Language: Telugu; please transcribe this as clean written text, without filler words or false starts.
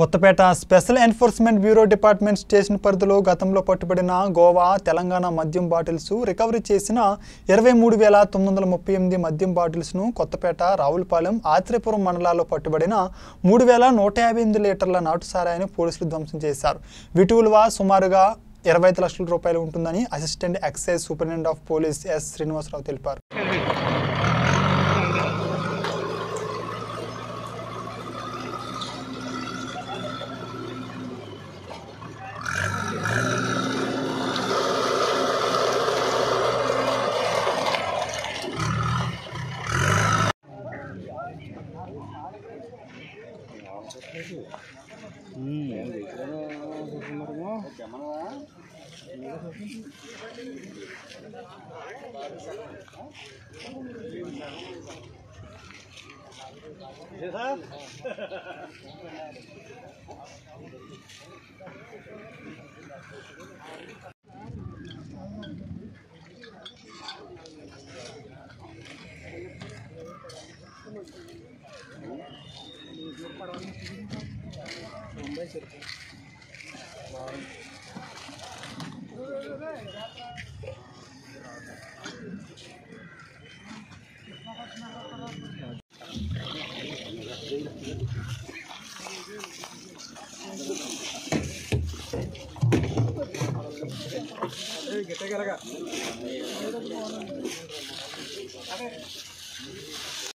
Kothapeta special enforcement bureau department station పరిధిలో గతంలో పట్టుబడిన గోవా తెలంగాణ మద్యం బాటిల్స్ రికవరీ చేసిన 23,938 మద్యం బాటిల్స్ను కొత్తపేట రావులపాలెం ఆత్రేయపురం మండలాల్లో పట్టుబడిన 3,158 లీటర్ల నాటుసారాయని పోలీసులు ధ్వంసం చేశారు. వీటి విలువ సుమారుగా 25 లక్షల రూపాయలు ఉంటుందని assistant excise superintendent of police S Srinivasarao తెలిపారు.